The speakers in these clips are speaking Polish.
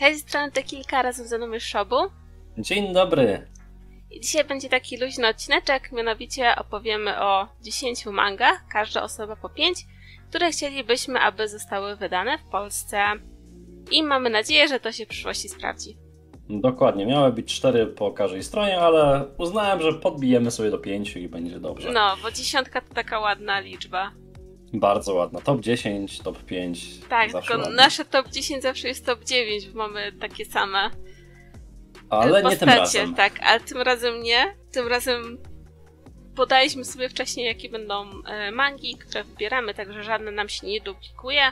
Hej, z tej strony to kilka razem ze mną jest Szobu. Dzień dobry. I dzisiaj będzie taki luźny odcineczek, mianowicie opowiemy o 10 mangach, każda osoba po 5, które chcielibyśmy, aby zostały wydane w Polsce. I mamy nadzieję, że to się w przyszłości sprawdzi. Dokładnie, miały być 4 po każdej stronie, ale uznałem, że podbijemy sobie do 5 i będzie dobrze. No, bo 10 to taka ładna liczba. Bardzo ładna. Top 10, top 5. Tak, tylko ładnie. Nasze top 10 zawsze jest top 9, bo mamy takie same. Ale postacie, nie tym razem. Tak, ale tym razem nie. Tym razem podaliśmy sobie wcześniej, jakie będą mangi, które wybieramy, także żadne nam się nie duplikuje.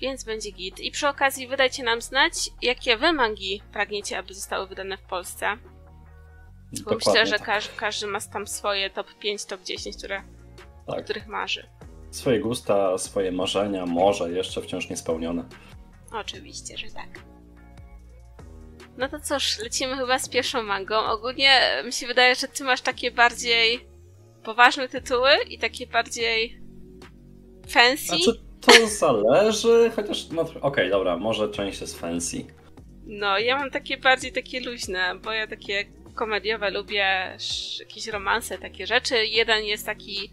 Więc będzie git. I przy okazji wydajcie nam znać, jakie wy mangi pragniecie, aby zostały wydane w Polsce. Bo dokładnie myślę, że tak. każdy ma tam swoje top 5, top 10, które, tak, o których marzy. Swoje gusta, swoje marzenia, może jeszcze wciąż niespełnione. Oczywiście, że tak. No to cóż, lecimy chyba z pierwszą mangą. Ogólnie mi się wydaje, że ty masz takie bardziej poważne tytuły i takie bardziej fancy. Znaczy, to zależy, chociaż... No, okej, dobra, może część jest fancy. No, ja mam takie bardziej takie luźne, bo ja takie komediowe lubię, jakieś romanse, takie rzeczy. Jeden jest taki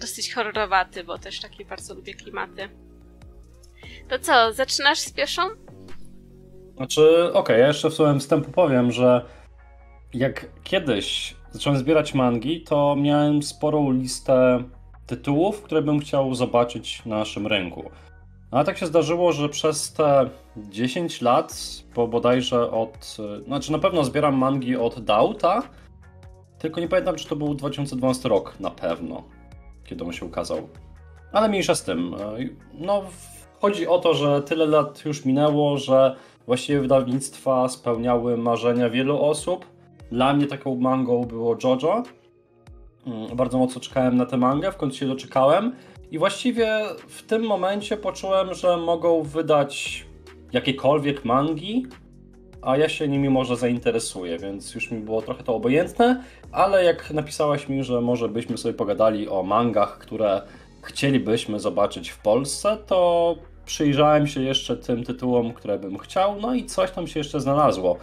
dosyć horrorowaty, bo też takie bardzo lubię klimaty. To co, zaczynasz z pierwszą? Znaczy, okej, ja jeszcze w słowem wstępu powiem, że jak kiedyś zacząłem zbierać mangi, to miałem sporą listę tytułów, które bym chciał zobaczyć na naszym rynku. Ale tak się zdarzyło, że przez te 10 lat, bo bodajże od... Znaczy, na pewno zbieram mangi od Dauta, tylko nie pamiętam, czy to był 2012 rok na pewno, kiedy on się ukazał. Ale mniejsza z tym. No, chodzi o to, że tyle lat już minęło, że właściwie wydawnictwa spełniały marzenia wielu osób. Dla mnie taką mangą było JoJo. Bardzo mocno czekałem na tę mangę, w końcu się doczekałem. I właściwie w tym momencie poczułem, że mogą wydać jakiekolwiek mangi, a ja się nimi może zainteresuję, więc już mi było trochę to obojętne. Ale jak napisałaś mi, że może byśmy sobie pogadali o mangach, które chcielibyśmy zobaczyć w Polsce, to przyjrzałem się jeszcze tym tytułom, które bym chciał, no i coś tam się jeszcze znalazło.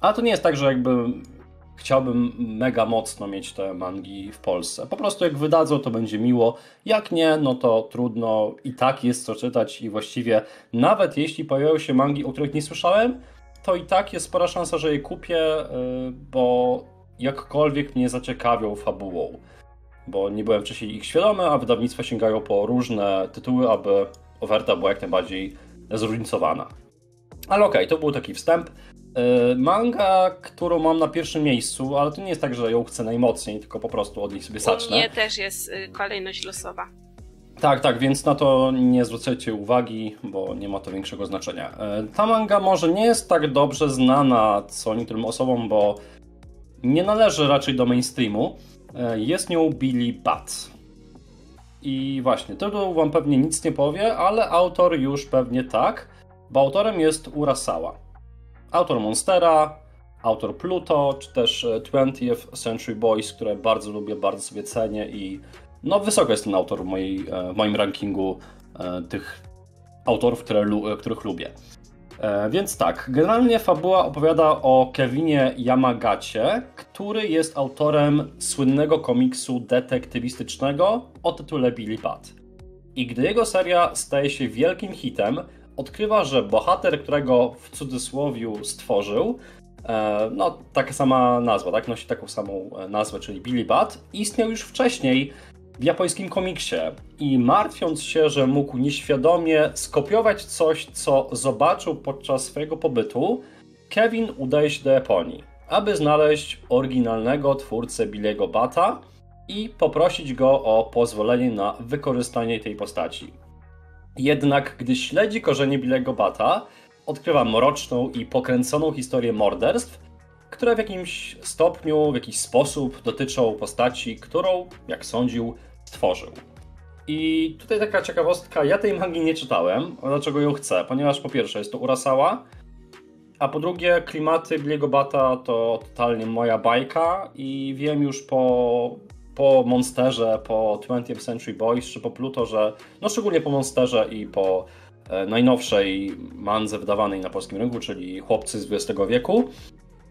Ale to nie jest tak, że jakby chciałbym mega mocno mieć te mangi w Polsce. Po prostu jak wydadzą, to będzie miło. Jak nie, no to trudno. I tak jest co czytać i właściwie nawet jeśli pojawiają się mangi, o których nie słyszałem, to i tak jest spora szansa, że je kupię, bo jakkolwiek mnie zaciekawią fabułą. Bo nie byłem wcześniej ich świadomy, a wydawnictwa sięgają po różne tytuły, aby oferta była jak najbardziej zróżnicowana. Ale okej, to był taki wstęp. Manga, którą mam na pierwszym miejscu, ale to nie jest tak, że ją chcę najmocniej, tylko po prostu od niej sobie zacznę. U mnie też jest kolejność losowa. Tak, tak, więc na to nie zwrócajcie uwagi, bo nie ma to większego znaczenia. Ta manga może nie jest tak dobrze znana co niektórym osobom, bo nie należy raczej do mainstreamu. Jest nią Billy Bat. I właśnie, tytuł wam pewnie nic nie powie, ale autor już pewnie tak, bo autorem jest Urasawa. Autor Monstera, autor Pluto, czy też 20th Century Boys, które bardzo lubię, bardzo sobie cenię i no wysoko jest ten autor w moim rankingu tych autorów, których lubię. Więc tak, generalnie fabuła opowiada o Kevinie Yamagacie, który jest autorem słynnego komiksu detektywistycznego o tytule Billy Bat. I gdy jego seria staje się wielkim hitem, odkrywa, że bohater, którego w cudzysłowiu stworzył, no taka sama nazwa, tak, nosi taką samą nazwę, czyli Billy Bat, istniał już wcześniej w japońskim komiksie i martwiąc się, że mógł nieświadomie skopiować coś, co zobaczył podczas swojego pobytu, Kevin udaje się do Japonii, aby znaleźć oryginalnego twórcę Billy'ego Bata i poprosić go o pozwolenie na wykorzystanie tej postaci. Jednak gdy śledzi korzenie Billy'ego Bata, odkrywa mroczną i pokręconą historię morderstw, które w jakimś stopniu, w jakiś sposób dotyczą postaci, którą, jak sądził, stworzył. I tutaj taka ciekawostka, ja tej mangi nie czytałem, a dlaczego ją chcę? Ponieważ po pierwsze jest to Urasawa, a po drugie klimaty Billy'ego Bata to totalnie moja bajka i wiem już po Monsterze, po 20th Century Boys czy po Pluto, że no szczególnie po Monsterze i po najnowszej mandze wydawanej na polskim rynku, czyli Chłopcy z XX wieku,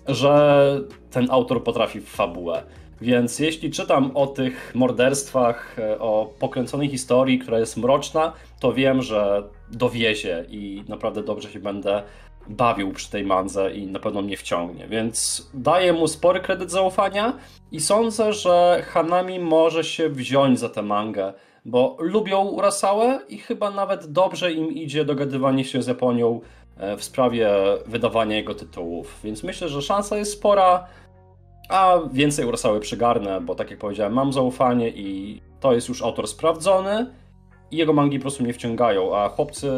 że ten autor potrafi w fabułę. Więc jeśli czytam o tych morderstwach, o pokręconej historii, która jest mroczna, to wiem, że dowiezie i naprawdę dobrze się będę bawił przy tej mandze i na pewno mnie wciągnie. Więc daję mu spory kredyt zaufania i sądzę, że Hanami może się wziąć za tę mangę, bo lubią Urasałę i chyba nawet dobrze im idzie dogadywanie się z Japonią w sprawie wydawania jego tytułów. Więc myślę, że szansa jest spora, a więcej Urasały przygarnę, bo tak jak powiedziałem, mam zaufanie i to jest już autor sprawdzony i jego mangi po prostu mnie wciągają, a chłopcy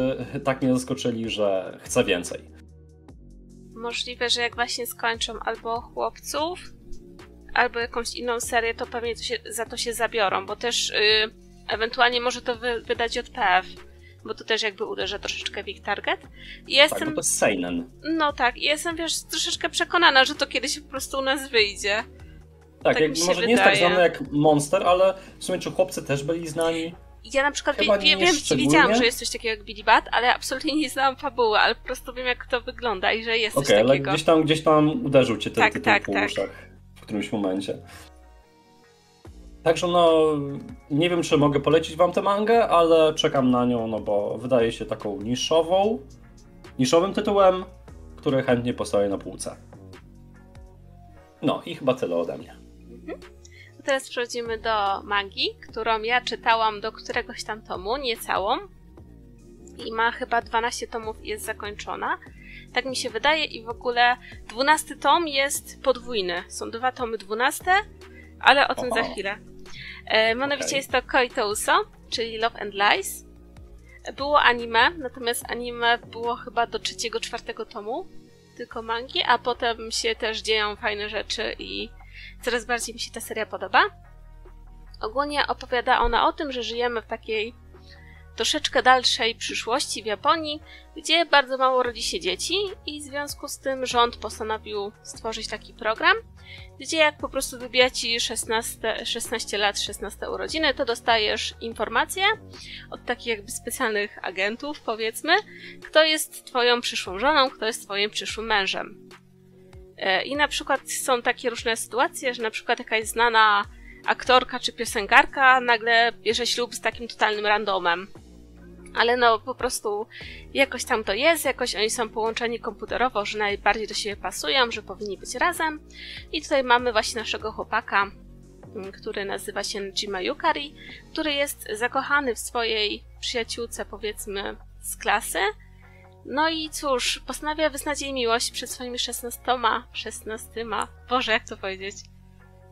tak mnie zaskoczyli, że chcę więcej. Możliwe, że jak właśnie skończą albo Chłopców, albo jakąś inną serię, to pewnie za to się zabiorą, bo też ewentualnie może to wydać JPF, bo to też jakby uderza troszeczkę w ich target. Tak, bo to jest seinen. No tak, i jestem, wiesz, troszeczkę przekonana, że to kiedyś po prostu u nas wyjdzie. Tak, tak jak, może wydaje. Nie jest tak znane jak Monster, ale w sumie czy Chłopcy też byli znani? Ja na przykład wiedziałam, że jest coś takiego jak Billy Bat, ale absolutnie nie znałam fabuły, ale po prostu wiem, jak to wygląda i że jest coś takiego. Okej, ale gdzieś tam uderzył cię ten tytuł po uszach w którymś momencie. Także no, nie wiem, czy mogę polecić wam tę mangę, ale czekam na nią, no bo wydaje się taką niszowym tytułem, który chętnie postawię na półce. No i chyba tyle ode mnie. Teraz przechodzimy do mangi, którą ja czytałam do któregoś tam tomu, nie całą. I ma chyba 12 tomów i jest zakończona. Tak mi się wydaje i w ogóle 12 tom jest podwójny. Są 2 tomy 12, ale o tym za chwilę. Mianowicie jest to Koi To Uso, czyli Love and Lies. Było anime, natomiast anime było chyba do 3-4 tomu tylko mangi, a potem się też dzieją fajne rzeczy i coraz bardziej mi się ta seria podoba. Ogólnie opowiada ona o tym, że żyjemy w takiej troszeczkę dalszej przyszłości w Japonii, gdzie bardzo mało rodzi się dzieci i w związku z tym rząd postanowił stworzyć taki program, gdzie jak po prostu wybija ci 16 urodziny, to dostajesz informacje od takich jakby specjalnych agentów, powiedzmy, kto jest twoją przyszłą żoną, kto jest twoim przyszłym mężem. I na przykład są takie różne sytuacje, że na przykład jakaś znana aktorka czy piosenkarka nagle bierze ślub z takim totalnym randomem. Ale no po prostu jakoś tam to jest, jakoś oni są połączeni komputerowo, że najbardziej do siebie pasują, że powinni być razem. I tutaj mamy właśnie naszego chłopaka, który nazywa się Jima Yukari, który jest zakochany w swojej przyjaciółce, powiedzmy, z klasy. No i cóż, postanawia wyznać jej miłość przed swoimi 16. Boże, jak to powiedzieć?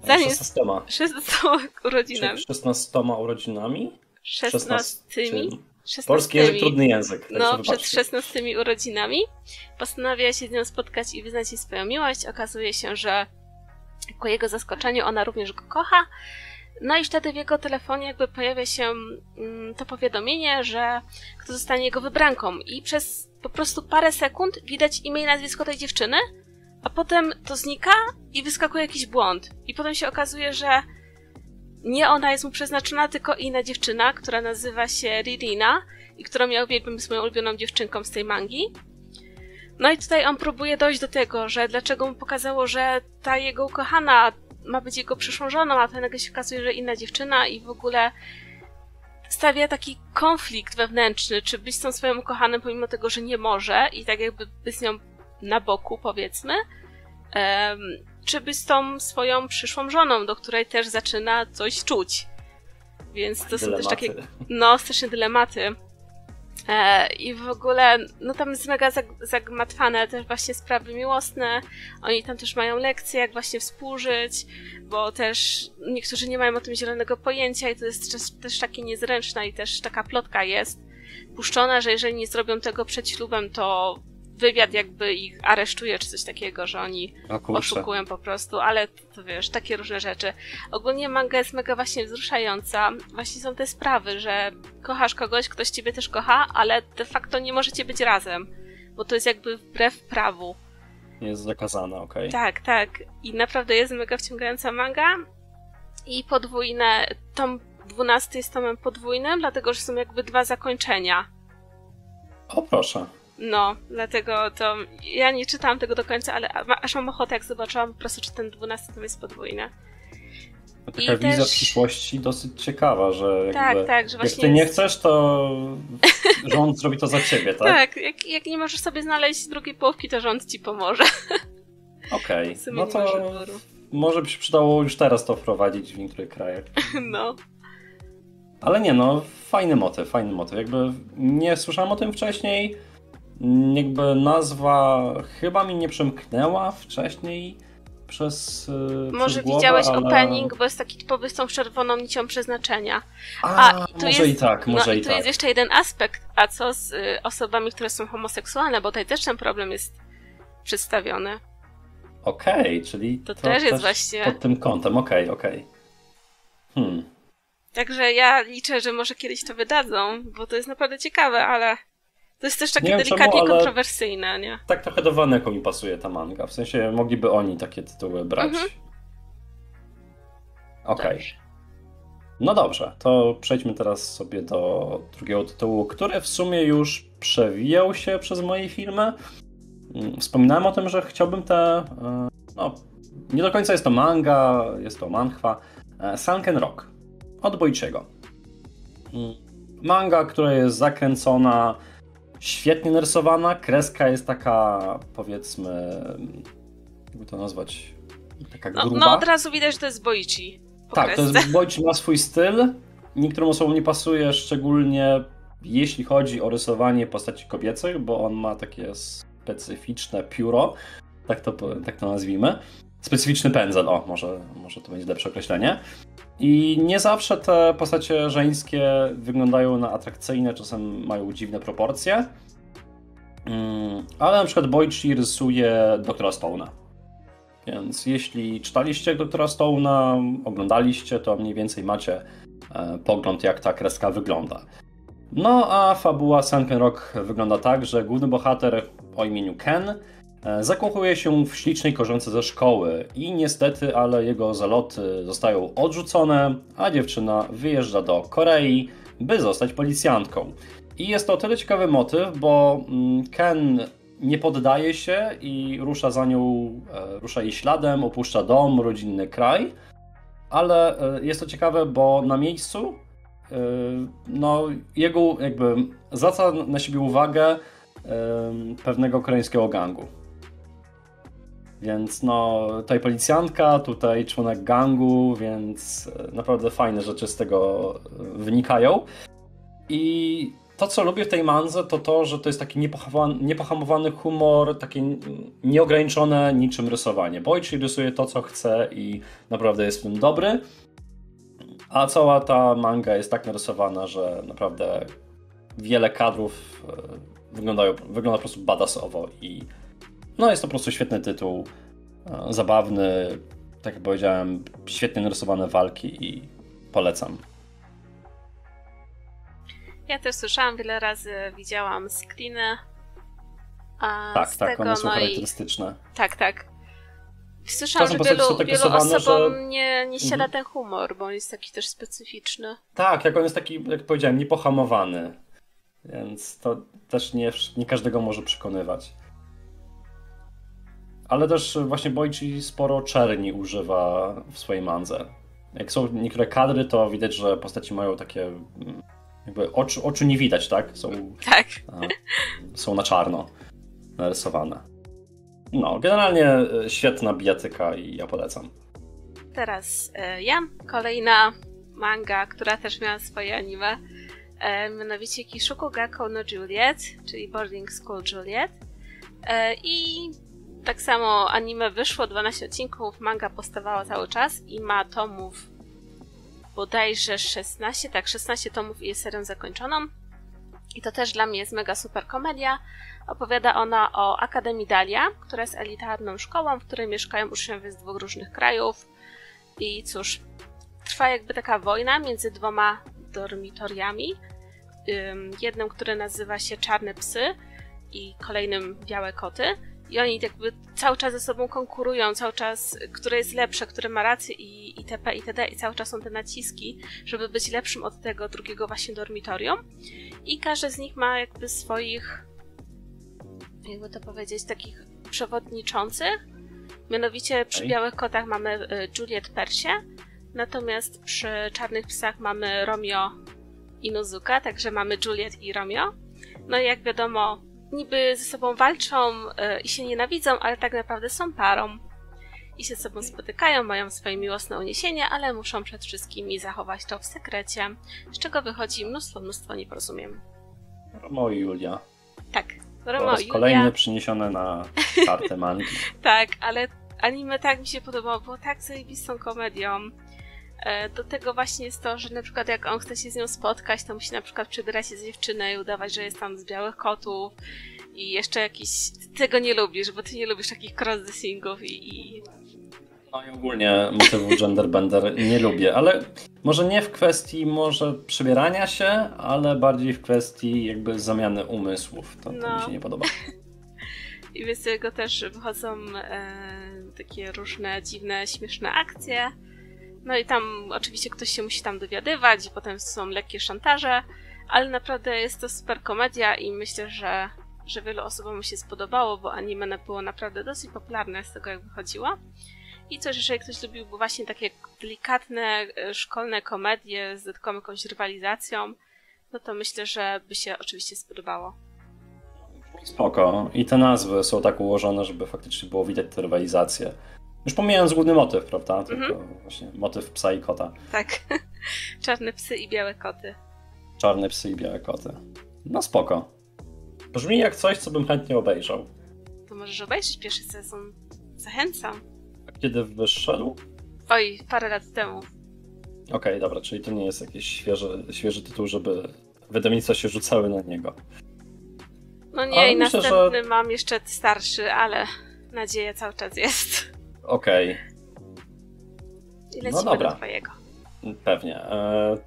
16 urodzinami. 16 urodzinami? 16. Polski język, trudny język. No, przed 16 urodzinami postanawia się z nią spotkać i wyznać jej swoją miłość. Okazuje się, że ku jego zaskoczeniu ona również go kocha. No i wtedy w jego telefonie jakby pojawia się to powiadomienie, że kto zostanie jego wybranką. I przez po prostu parę sekund widać imię i nazwisko tej dziewczyny, a potem to znika i wyskakuje jakiś błąd. I potem się okazuje, że nie ona jest mu przeznaczona, tylko inna dziewczyna, która nazywa się Ririna i którą ja uwielbiam, z moją ulubioną dziewczynką z tej mangi. No i tutaj on próbuje dojść do tego, że dlaczego mu pokazało, że ta jego ukochana ma być jego przyszłą żoną, a to nagle się okazuje, że inna dziewczyna i w ogóle stawia taki konflikt wewnętrzny, czy być z tą swoją ukochaną pomimo tego, że nie może i tak jakby być z nią na boku, powiedzmy, czy być z tą swoją przyszłą żoną, do której też zaczyna coś czuć. Więc to dylematy. Są też takie straszne dylematy. I w ogóle, no tam jest mega zagmatwane też właśnie sprawy miłosne. Oni tam też mają lekcje, jak właśnie współżyć, bo też niektórzy nie mają o tym zielonego pojęcia i to jest też takie niezręczne i też taka plotka jest puszczona, że jeżeli nie zrobią tego przed ślubem, to wywiad jakby ich aresztuje, czy coś takiego, że oni oszukują po prostu, ale to wiesz, takie różne rzeczy. Ogólnie manga jest mega właśnie wzruszająca. Właśnie są te sprawy, że kochasz kogoś, ktoś ciebie też kocha, ale de facto nie możecie być razem, bo to jest jakby wbrew prawu. Jest zakazane, okej. Tak, tak. I naprawdę jest mega wciągająca manga i podwójne, tom 12 jest tomem podwójnym, dlatego, że są jakby 2 zakończenia. O, proszę. No, dlatego to... Ja nie czytałam tego do końca, ale aż mam ochotę, jak zobaczyłam po prostu, czy ten 12 tom jest podwójny. To taka wizja przyszłości dosyć ciekawa, że jakby, tak, że jak ty nie chcesz, to rząd zrobi to za ciebie, tak? Tak, jak nie możesz sobie znaleźć drugiej połówki, to rząd ci pomoże. Okej, no to może by się przydało już teraz to wprowadzić w niektórych krajach. No. Ale nie, no fajny motyw. Jakby nie słyszałem o tym wcześniej, jakby nazwa chyba mi nie przemknęła wcześniej. Może głowę, widziałeś opening, bo jest taki typowy z tą czerwoną nicią przeznaczenia. Może i tak. Jest jeszcze jeden aspekt, a co z osobami, które są homoseksualne, bo tutaj też ten problem jest przedstawiony. Okej, czyli to też jest właśnie... pod tym kątem, okej. Także ja liczę, że może kiedyś to wydadzą, bo to jest naprawdę ciekawe, ale... To jest też takie kontrowersyjne, nie? Tak trochę do waneko mi pasuje ta manga. W sensie mogliby oni takie tytuły brać. Okej. No dobrze, to przejdźmy teraz sobie do drugiego tytułu, który w sumie już przewijał się przez moje filmy. Wspominałem o tym, że chciałbym te... No, nie do końca jest to manga, jest to manhwa. Sunken Rock od Boichiego. Manga, która jest zakręcona... Świetnie narysowana, kreska jest taka, powiedzmy, jakby to nazwać, taka gruba. No od razu widać, że to jest Boichi. Tak, to jest Boichi, ma swój styl, niektórym osobom nie pasuje, szczególnie jeśli chodzi o rysowanie postaci kobiecych, bo on ma takie specyficzne pióro, tak to nazwijmy. Specyficzny pędzel, może to będzie lepsze określenie. I nie zawsze te postacie żeńskie wyglądają na atrakcyjne, czasem mają dziwne proporcje. Ale na przykład Boichi rysuje Doktora Stone'a. Więc jeśli czytaliście Doktora Stone'a, oglądaliście, to mniej więcej macie pogląd, jak ta kreska wygląda. No a fabuła Sunken Rock wygląda tak, że główny bohater o imieniu Ken zakochuje się w ślicznej koleżance ze szkoły i niestety, ale jego zaloty zostają odrzucone, a dziewczyna wyjeżdża do Korei, by zostać policjantką. I jest to o tyle ciekawy motyw, bo Ken nie poddaje się i rusza za nią, rusza jej śladem, opuszcza dom, rodzinny kraj, ale jest to ciekawe, bo na miejscu no, jego jakby zwraca na siebie uwagę pewnego koreańskiego gangu. Więc no, tutaj policjantka, tutaj członek gangu, więc naprawdę fajne rzeczy z tego wynikają. I to, co lubię w tej mandze, to to, że to jest taki niepohamowany humor, takie nieograniczone niczym rysowanie. Boichi rysuje to, co chce i naprawdę jest w tym dobry. A cała ta manga jest tak narysowana, że naprawdę wiele kadrów wygląda po prostu badassowo i no jest to po prostu świetny tytuł, zabawny, tak jak powiedziałem, świetnie narysowane walki i polecam. Ja też słyszałam wiele razy, widziałam screeny. Tak, one są charakterystyczne. Tak. Słyszałam, że wielu osobom że... nie siada ten humor, bo on jest taki też specyficzny. Tak, jak on jest taki, jak powiedziałem, niepohamowany, więc to też nie każdego może przekonywać. Ale też właśnie Boichi sporo czerni używa w swojej mandze. Jak są niektóre kadry, to widać, że postaci mają takie... jakby oczu nie widać, tak? Są na czarno narysowane. No, generalnie świetna bijatyka i ja polecam. Teraz ja. Kolejna manga, która też miała swoje anime. Mianowicie Kishuku ga Koi To Juliet, czyli Boarding School Juliet. I... Tak samo anime wyszło, 12 odcinków, manga powstawała cały czas i ma tomów bodajże 16, tak 16 tomów i jest serią zakończoną. I to też dla mnie jest mega super komedia. Opowiada ona o Akademii Dalia, która jest elitarną szkołą, w której mieszkają uczniowie z dwóch różnych krajów. I cóż, trwa jakby taka wojna między dwoma dormitoriami. Jednym, który nazywa się Czarne Psy i kolejnym Białe Koty. i oni jakby cały czas ze sobą konkurują, cały czas, które jest lepsze, które ma rację i itp. itd. I cały czas są te naciski, żeby być lepszym od tego drugiego właśnie dormitorium. I każdy z nich ma jakby swoich, jakby to powiedzieć, takich przewodniczących. Mianowicie przy białych kotach mamy Juliet Persię, natomiast przy czarnych psach mamy Romeo i Nozuka, także mamy Juliet i Romeo. No i jak wiadomo, niby ze sobą walczą i się nienawidzą, ale tak naprawdę są parą. I się ze sobą spotykają, mają swoje miłosne uniesienie, ale muszą przed wszystkimi zachować to w sekrecie, z czego wychodzi mnóstwo nieporozumień. Romeo i Julia. Tak. Po raz kolejny przyniesione na kartę mangi. Tak, ale anime tak mi się podobało, było tak zajebistą komedią. Do tego właśnie jest to, że na przykład jak on chce się z nią spotkać, to musi na przykład przebierać się z dziewczyny i udawać, że jest tam z białych kotów i jeszcze jakiś... Ty tego nie lubisz, bo ty nie lubisz takich cross-dressingów i... No i ogólnie motywu genderbender nie lubię, ale może nie w kwestii może przybierania się, ale bardziej w kwestii jakby zamiany umysłów. To mi się nie podoba. I więc z tego też wychodzą takie różne dziwne, śmieszne akcje. No i tam oczywiście ktoś się musi tam dowiadywać i potem są lekkie szantaże, ale naprawdę jest to super komedia i myślę, że wielu osobom się spodobało, bo anime było naprawdę dosyć popularne z tego jak wychodziło. I coś, jeżeli ktoś lubiłby właśnie takie delikatne, szkolne komedie z dodatkową jakąś rywalizacją, no to myślę, że by się oczywiście spodobało. Spoko. I te nazwy są tak ułożone, żeby faktycznie było widać tę rywalizację. Już pomijając główny motyw, prawda? Tylko właśnie motyw psa i kota. Tak. Czarne psy i białe koty. Czarne psy i białe koty. No spoko. Brzmi jak coś, co bym chętnie obejrzał. To możesz obejrzeć pierwszy sezon. Zachęcam. Kiedy wyszedł? Oj, parę lat temu. Okej, dobra, czyli to nie jest jakiś świeży tytuł, żeby wydawnictwa się rzucały na niego. No nie, ale i myślę, następny że... mam jeszcze starszy, ale nadzieja cały czas jest. Okej. I lecimy do twojego. Pewnie.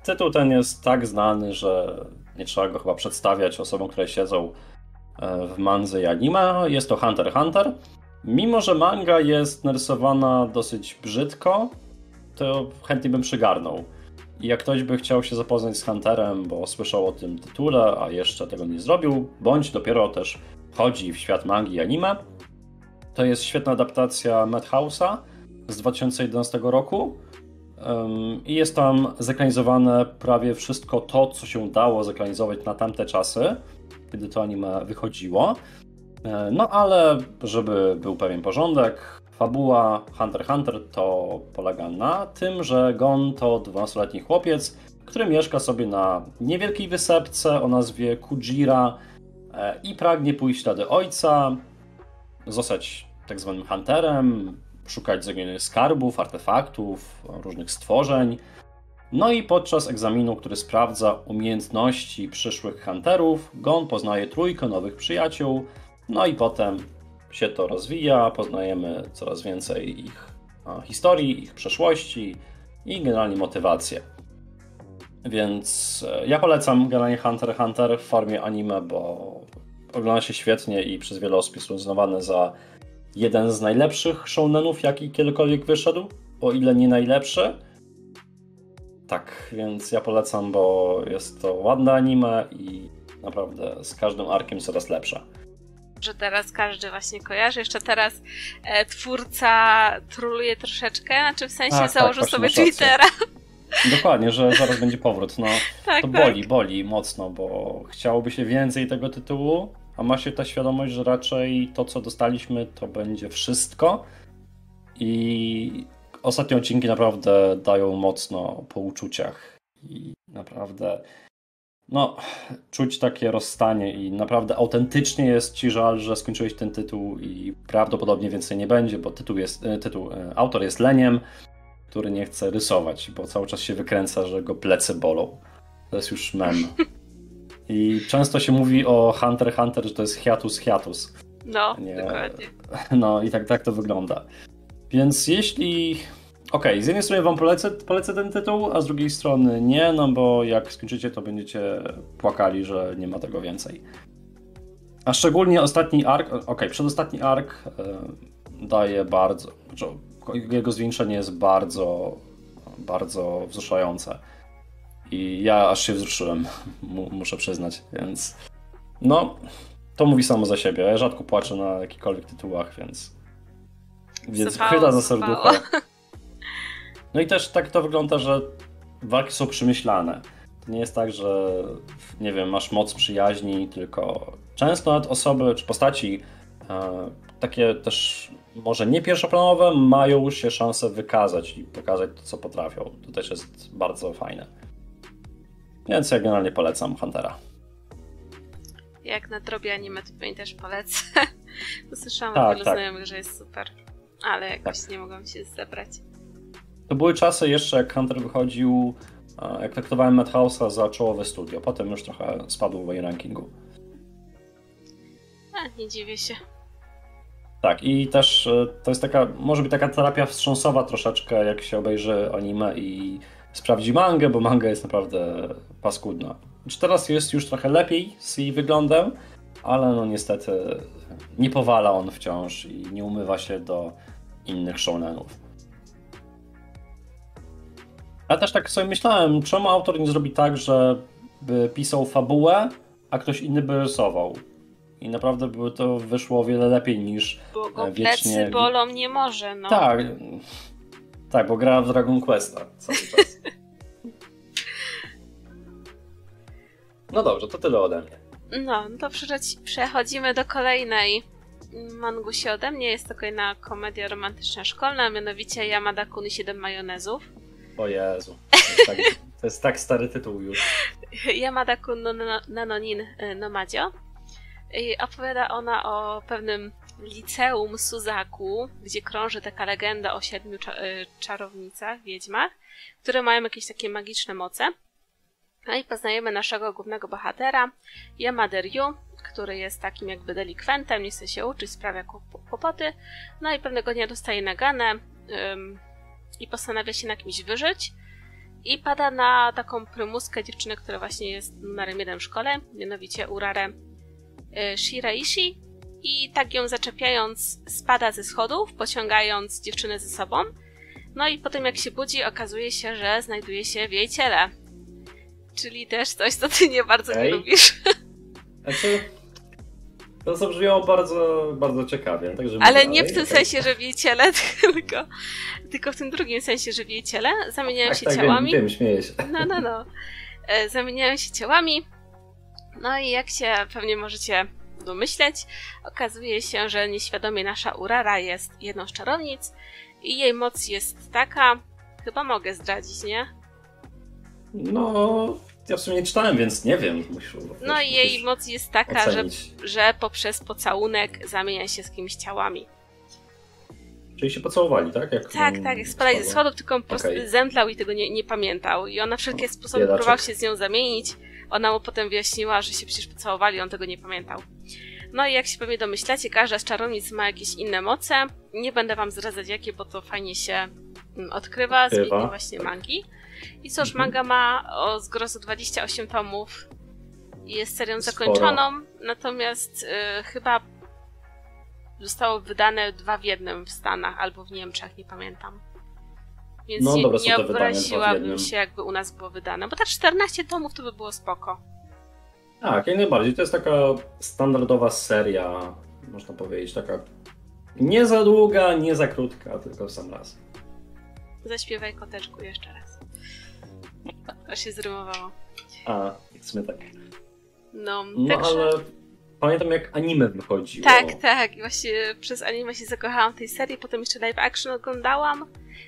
Tytuł ten jest tak znany, że nie trzeba go chyba przedstawiać osobom, które siedzą w mandze i anime. Jest to Hunter x Hunter. Mimo że manga jest narysowana dosyć brzydko, to chętnie bym przygarnął. I jak ktoś by chciał się zapoznać z Hunterem, bo słyszał o tym tytule, a jeszcze tego nie zrobił, bądź dopiero też wchodzi w świat mangi i anime, to jest świetna adaptacja Madhouse'a z 2011 roku. I jest tam zekranizowane prawie wszystko to, co się dało zekranizować na tamte czasy, kiedy to anime wychodziło. No ale, żeby był pewien porządek, fabuła Hunter x Hunter to polega na tym, że Gon to 12-letni chłopiec, który mieszka sobie na niewielkiej wysepce o nazwie Kujira i pragnie pójść ślady ojca, zostać tak zwanym hunterem, szukać zaginionych skarbów, artefaktów, różnych stworzeń. No i podczas egzaminu, który sprawdza umiejętności przyszłych hunterów, Gon poznaje trójkę nowych przyjaciół. No i potem się to rozwija, poznajemy coraz więcej ich historii, ich przeszłości i generalnie motywacje. Więc ja polecam generalnie Hunter x Hunter w formie anime, bo ogląda się świetnie i przez wiele osób jest uznawany za jeden z najlepszych shounenów, jaki kiedykolwiek wyszedł, o ile nie najlepszy. Tak, więc ja polecam, bo jest to ładne anime i naprawdę z każdym arkiem coraz lepsze. Że teraz każdy właśnie kojarzy. Jeszcze teraz twórca troluje troszeczkę, znaczy w sensie założył sobie Twittera. Dokładnie, że zaraz będzie powrót. No, tak, to boli mocno, bo chciałoby się więcej tego tytułu, a ma się ta świadomość, że raczej to, co dostaliśmy, to będzie wszystko. I ostatnie odcinki naprawdę dają mocno po uczuciach. I naprawdę... No, czuć takie rozstanie i naprawdę autentycznie jest ci żal, że skończyłeś ten tytuł i prawdopodobnie więcej nie będzie, bo autor jest leniem, który nie chce rysować, bo cały czas się wykręca, że go plecy bolą. To jest już mem. I często się mówi o Hunter x Hunter, że to jest hiatus. No, dokładnie. No i tak to wygląda. Więc jeśli... Okej, z jednej strony wam polecę ten tytuł, a z drugiej strony nie, no bo jak skończycie, to będziecie płakali, że nie ma tego więcej. A szczególnie ostatni ark, przedostatni ark daje bardzo, jego zwieńczenie jest bardzo, bardzo wzruszające. I ja aż się wzruszyłem, muszę przyznać, więc no, to mówi samo za siebie. Ja rzadko płaczę na jakichkolwiek tytułach, więc chwyta za serducho. No i też tak to wygląda, że walki są przemyślane. To nie jest tak, że nie wiem, masz moc przyjaźni, tylko często nawet osoby czy postaci takie też może nie pierwszoplanowe mają się szansę wykazać i pokazać to, co potrafią. To też jest bardzo fajne. Więc ja generalnie polecam Huntera. Jak na drobie anime to pewnie też polecę. Usłyszałam od wielu znajomych, że jest super, ale jakoś nie mogłam się zebrać. To były czasy jeszcze, jak Hunter wychodził, jak traktowałem Madhouse'a za czołowe studio. Potem już trochę spadł w jej rankingu. A, nie dziwię się. Tak, i też to jest taka, może być taka terapia wstrząsowa troszeczkę, jak się obejrzy anime i sprawdzi mangę, bo manga jest naprawdę paskudna. Znaczy teraz jest już trochę lepiej z jej wyglądem, ale no niestety nie powala on wciąż i nie umywa się do innych shonenów. Ja też tak sobie myślałem, czemu autor nie zrobi tak, że by pisał fabułę, a ktoś inny by rysował. I naprawdę by to wyszło o wiele lepiej niż bo go wiecznie... plecy bolą nie może, no. Tak, tak, bo gra w Dragon Questa cały czas. No dobrze, to tyle ode mnie. No, to przechodzimy do kolejnej mangusi ode mnie. Jest to kolejna komedia romantyczna szkolna, mianowicie Yamada Kun i 7 majonezów. O Jezu, to jest tak stary tytuł już. Yamada Kun to 7-nin no Majo. Opowiada ona o pewnym liceum Suzaku, gdzie krąży taka legenda o 7 czarownicach, wiedźmach, które mają jakieś takie magiczne moce. No i poznajemy naszego głównego bohatera, Yamada Ryu, który jest takim jakby delikwentem, nie chce się uczyć, sprawia kłopoty. No i pewnego dnia dostaje naganę i postanawia się na kimś wyżyć. I pada na taką prymuskę dziewczynę, która właśnie jest numerem 1 w szkole, mianowicie Urarę Shiraishi. I tak ją zaczepiając spada ze schodów, pociągając dziewczynę ze sobą. No i potem jak się budzi, okazuje się, że znajduje się w jej ciele. Czyli też coś, co ty nie bardzo nie lubisz. Znaczy, to co brzmiało bardzo, bardzo ciekawie. Także ale nie w tym sensie, że w jej ciele, tylko w tym drugim sensie, że w jej ciele zamieniają się ciałami. Wiem, śmieję się. No. Zamieniają się ciałami. No i jak się pewnie możecie domyśleć, okazuje się, że nieświadomie nasza Urara jest jedną z czarownic i jej moc jest taka, chyba mogę zdradzić, nie? No, ja w sumie nie czytałem, więc nie wiem. No i jej moc jest taka, że poprzez pocałunek zamienia się z kimś ciałami. Czyli się pocałowali, tak? Tak, jak spadali ze schodów, tylko po prostu zemdlał i tego nie pamiętał. I on na wszelkie sposoby próbował się z nią zamienić. Ona mu potem wyjaśniła, że się przecież pocałowali, on tego nie pamiętał. No i jak się pewnie domyślacie, każda z czarownic ma jakieś inne moce. Nie będę wam zdradzać jakie, bo to fajnie się odkrywa z biegiem właśnie mangi. I cóż, manga ma o zgrozu 28 tomów i jest serią zakończoną, natomiast chyba zostało wydane 2 w jednym w Stanach albo w Niemczech, nie pamiętam. Więc no, nie obraziłabym się, jakby u nas było wydane, bo tak 14 tomów to by było spoko. Tak, jak najbardziej. To jest taka standardowa seria, można powiedzieć, taka nie za długa, nie za krótka, tylko w sam raz. Zaśpiewaj koteczku jeszcze raz. To się zrymowało. A, w sumie tak. No także... ale pamiętam jak anime wychodziło. Tak. I właśnie przez anime się zakochałam w tej serii, potem jeszcze live action oglądałam.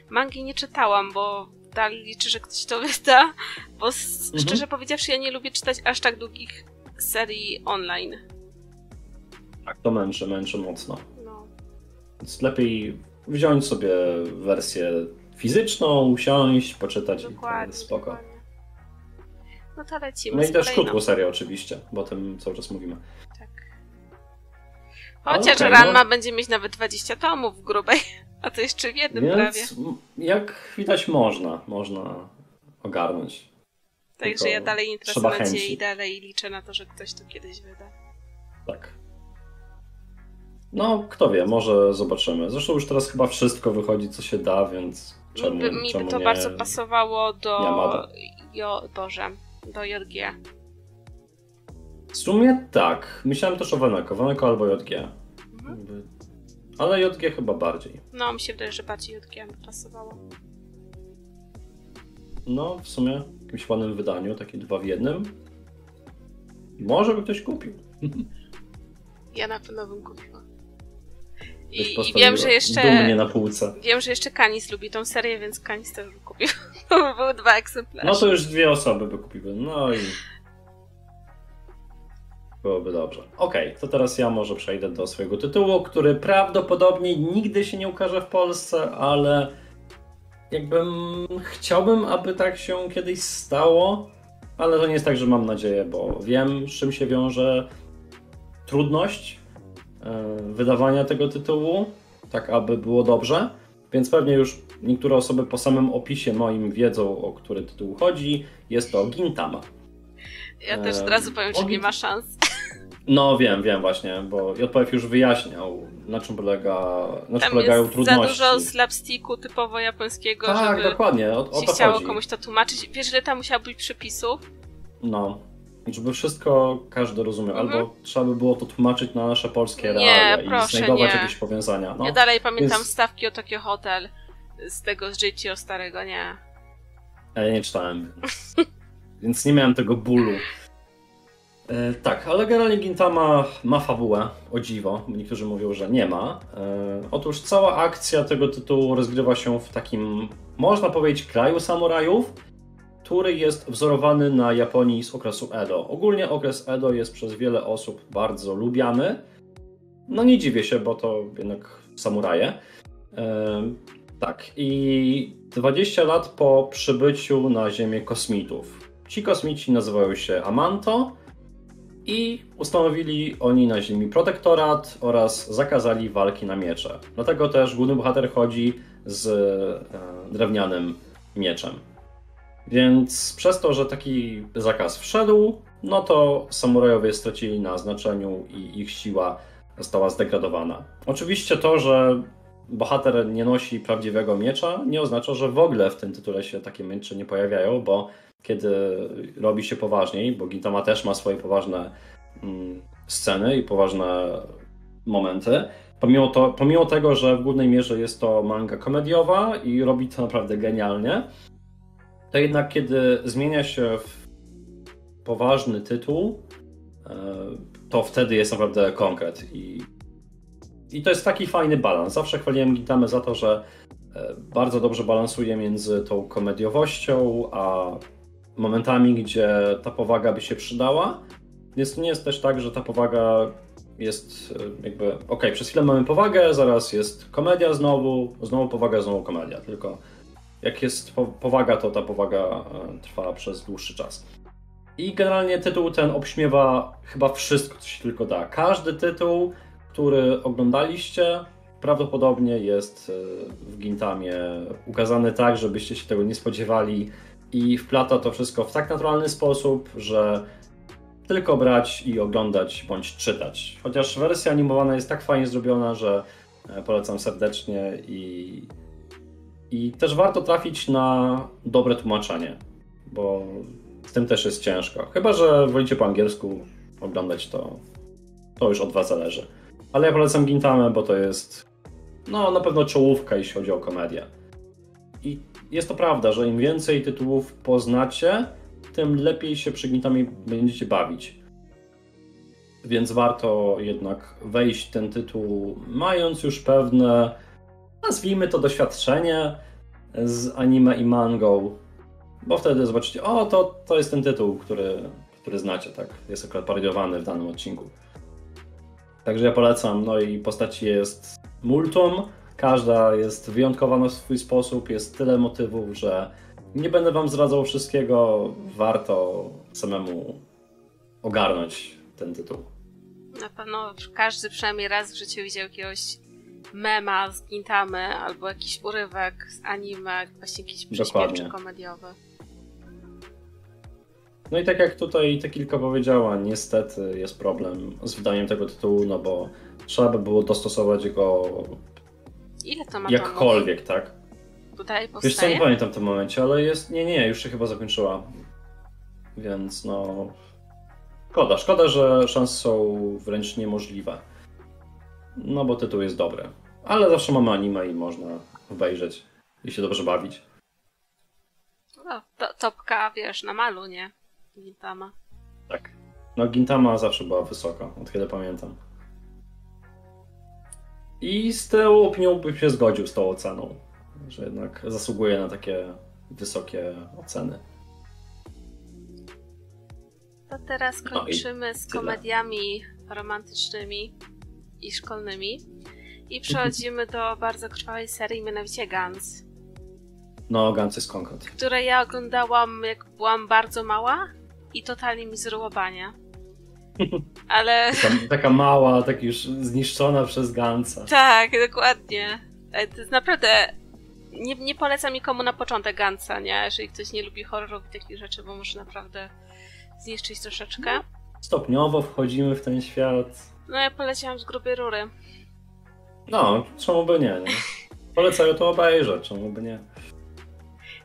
Mangi nie czytałam, bo liczę, że ktoś to wyda, bo szczerze powiedziawszy ja nie lubię czytać aż tak długich serii online. Tak, to męczy mocno. No. Więc lepiej wziąć sobie wersję fizyczną, usiąść, poczytać i spoko. Dokładnie. No to lecimy. No i też krótką serię oczywiście, bo o tym cały czas mówimy. Tak. Chociaż Ranma będzie mieć nawet 20 tomów w grubej, a to jeszcze w jednym prawie. Jak widać można ogarnąć. Także ja dalej interesuję się i dalej liczę na to, że ktoś to kiedyś wyda. Tak. No, kto wie, może zobaczymy. Zresztą już teraz chyba wszystko wychodzi, co się da, więc czemu nie? Mi by to bardzo pasowało do... Boże, do JG. W sumie tak. Myślałem też o waneko. Waneko albo JG. Mhm. Ale JG chyba bardziej. No, mi się wydaje, że bardziej JG by pasowało. No, w sumie w jakimś ładnym wydaniu, takie 2 w 1. Może by ktoś kupił. Ja na pewno bym kupiła. I wiem, że jeszcze... dumnie na półce. Wiem, że jeszcze Kanis lubi tą serię, więc Kanis też by kupił. Były 2 egzemplarze. No to już 2 osoby by kupiły. No i... byłoby dobrze. Okej, to teraz ja może przejdę do swojego tytułu, który prawdopodobnie nigdy się nie ukaże w Polsce, ale... chciałbym, aby tak się kiedyś stało, ale to nie jest tak, że mam nadzieję, bo wiem, z czym się wiąże trudność wydawania tego tytułu, tak aby było dobrze, więc pewnie już niektóre osoby po samym opisie moim wiedzą, o który tytuł chodzi. Jest to Gintama. Ja też od razu powiem, że nie ma szans. No wiem właśnie, bo JPF już wyjaśniał, na czym polegają trudności. Za dużo slapsticku typowo japońskiego, tak, żeby dokładnie. O to chciało chodzi. Komuś to tłumaczyć. Wiesz, że tam musiało być przepisów? No, żeby wszystko każdy rozumiał. Albo trzeba by było to tłumaczyć na nasze polskie realia i znajdować jakieś powiązania. No. Ja dalej pamiętam stawki o Tokio Hotel z tego z Jitio starego, nie. Ja nie czytałem, więc nie miałem tego bólu. Tak, ale generalnie Gintama ma fabułę, o dziwo, niektórzy mówią, że nie ma. Otóż cała akcja tego tytułu rozgrywa się w takim, można powiedzieć, kraju samurajów, który jest wzorowany na Japonii z okresu Edo. Ogólnie okres Edo jest przez wiele osób bardzo lubiany. No nie dziwię się, bo to jednak samuraje. Tak, i 20 lat po przybyciu na ziemię kosmitów. Ci kosmici nazywają się Amanto i ustanowili oni na ziemi protektorat oraz zakazali walki na miecze. Dlatego też główny bohater chodzi z drewnianym mieczem. Więc przez to, że taki zakaz wszedł, no to samurajowie stracili na znaczeniu i ich siła została zdegradowana. Oczywiście to, że bohater nie nosi prawdziwego miecza, nie oznacza, że w ogóle w tym tytule się takie miecze nie pojawiają, bo kiedy robi się poważniej, bo Gintama też ma swoje poważne sceny i poważne momenty, pomimo tego, że w głównej mierze jest to manga komediowa i robi to naprawdę genialnie, to jednak kiedy zmienia się w poważny tytuł, to wtedy jest naprawdę konkret. I to jest taki fajny balans. Zawsze chwaliłem Gintamę za to, że bardzo dobrze balansuje między tą komediowością a momentami, gdzie ta powaga by się przydała. Więc nie jest też tak, że ta powaga jest jakby okej, przez chwilę mamy powagę, zaraz jest komedia znowu powaga, znowu komedia. Tylko jak jest powaga, to ta powaga trwa przez dłuższy czas. I generalnie tytuł ten obśmiewa chyba wszystko, co się tylko da. Każdy tytuł, który oglądaliście, prawdopodobnie jest w Gintamie ukazany tak, żebyście się tego nie spodziewali, i wplata to wszystko w tak naturalny sposób, że tylko brać i oglądać bądź czytać. Chociaż wersja animowana jest tak fajnie zrobiona, że polecam serdecznie i też warto trafić na dobre tłumaczenie, bo z tym też jest ciężko. Chyba że wolicie po angielsku oglądać, to już od was zależy. Ale ja polecam Gintamę, bo to jest na pewno czołówka, jeśli chodzi o komedię. I jest to prawda, że im więcej tytułów poznacie, tym lepiej się przy Gintamie będziecie bawić. Więc warto jednak wejść w ten tytuł, mając już pewne, nazwijmy to, doświadczenie z anime i mangą, bo wtedy zobaczycie, to jest ten tytuł, który znacie, tak? Jest akurat parodiowany w danym odcinku. Także ja polecam, i postaci jest multum, każda jest wyjątkowa na swój sposób, jest tyle motywów, że nie będę wam zdradzał wszystkiego, warto samemu ogarnąć ten tytuł. Na pewno każdy przynajmniej raz w życiu widział jakiegoś mema z Gintamy, albo jakiś urywek z anime, właśnie jakiś prześmiewczy komediowy. No i tak jak tutaj te kilka powiedziała, niestety jest problem z wydaniem tego tytułu, bo trzeba by było dostosować go ile to ma jakkolwiek, pomóc? Tak? Tutaj powstaje? Wiesz co, nie pamiętam w tym momencie, ale jest... Nie, już się chyba zakończyła. Więc no... Szkoda, że szanse są wręcz niemożliwe. No bo tytuł jest dobry. Ale zawsze mamy anime i można obejrzeć i się dobrze bawić. No, topka, wiesz, na malu, nie? Gintama. Tak. No Gintama zawsze była wysoka, od kiedy pamiętam. I z tą opinią bym się zgodził, z tą oceną. Że jednak zasługuje na takie wysokie oceny. To teraz kończymy z komediami romantycznymi i szkolnymi. I przechodzimy do bardzo krwawej serii, mianowicie Gantz. No, Gantz jest konkret. Które ja oglądałam, jak byłam bardzo mała i totalnie mi zryło banie. Ale... Taka mała, tak już zniszczona przez Gantza. Tak, dokładnie. To jest naprawdę... Nie polecam nikomu na początek Gantza, nie? Jeżeli ktoś nie lubi horrorów i takich rzeczy, bo może naprawdę zniszczyć troszeczkę. Stopniowo wchodzimy w ten świat. No ja poleciałam z grubej rury. No, czemu by nie? Polecają to obejrzeć, czemu by nie?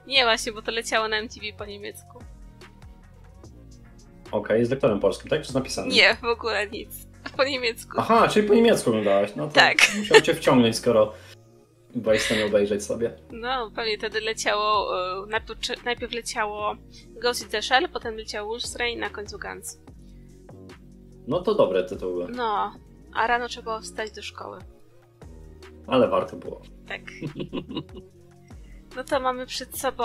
Nie właśnie, bo to leciało na MTV po niemiecku. Okej, jest lektorem polskim, tak? Czy jest napisane? Nie, w ogóle nic. Po niemiecku. Aha, czyli po niemiecku oglądałaś. No to tak. Musiał cię wciągnąć, skoro byłeś w stanie obejrzeć sobie. No, pewnie wtedy leciało... Najpierw leciało Ghost in the Shell, potem leciało Wolf's Rain, na końcu Gantz. No to dobre tytuły. No, a rano trzeba wstać do szkoły. Ale warto było. Tak. No to mamy przed sobą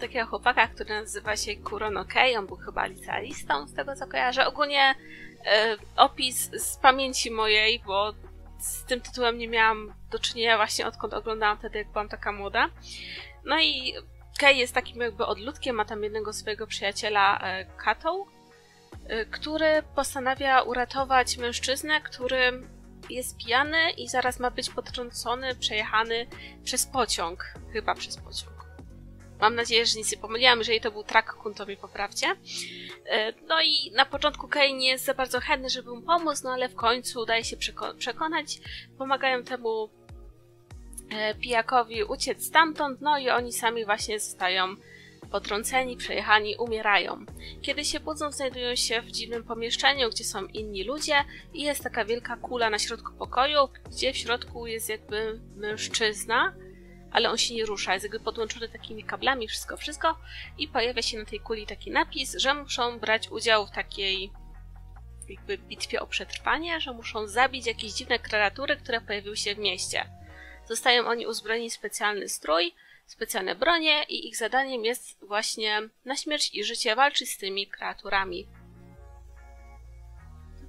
takiego chłopaka, który nazywa się Kurono Kei. On był chyba licealistą, z tego co kojarzę. Ogólnie opis z pamięci mojej, bo z tym tytułem nie miałam do czynienia właśnie odkąd oglądałam wtedy, jak byłam taka młoda. No i Kei jest takim jakby odludkiem, ma tam jednego swojego przyjaciela Kato, który postanawia uratować mężczyznę, który jest pijany i zaraz ma być potrącony, przejechany przez pociąg. Chyba przez pociąg. Mam nadzieję, że nic nie pomyliłam, jeżeli to był Trakkun, to mi poprawcie. No i na początku Kei nie jest za bardzo chętny, żeby mu pomóc, no ale w końcu udaje się przekonać. Pomagają temu pijakowi uciec stamtąd, no i oni sami właśnie zostają potrąceni, przejechani, umierają. Kiedy się budzą, znajdują się w dziwnym pomieszczeniu, gdzie są inni ludzie i jest taka wielka kula na środku pokoju, gdzie w środku jest jakby mężczyzna, ale on się nie rusza, jest jakby podłączony takimi kablami, wszystko i pojawia się na tej kuli taki napis, że muszą brać udział w takiej jakby bitwie o przetrwanie, że muszą zabić jakieś dziwne kreatury, które pojawiły się w mieście. Zostają oni uzbrojeni w specjalny strój, specjalne bronie i ich zadaniem jest właśnie na śmierć i życie walczyć z tymi kreaturami.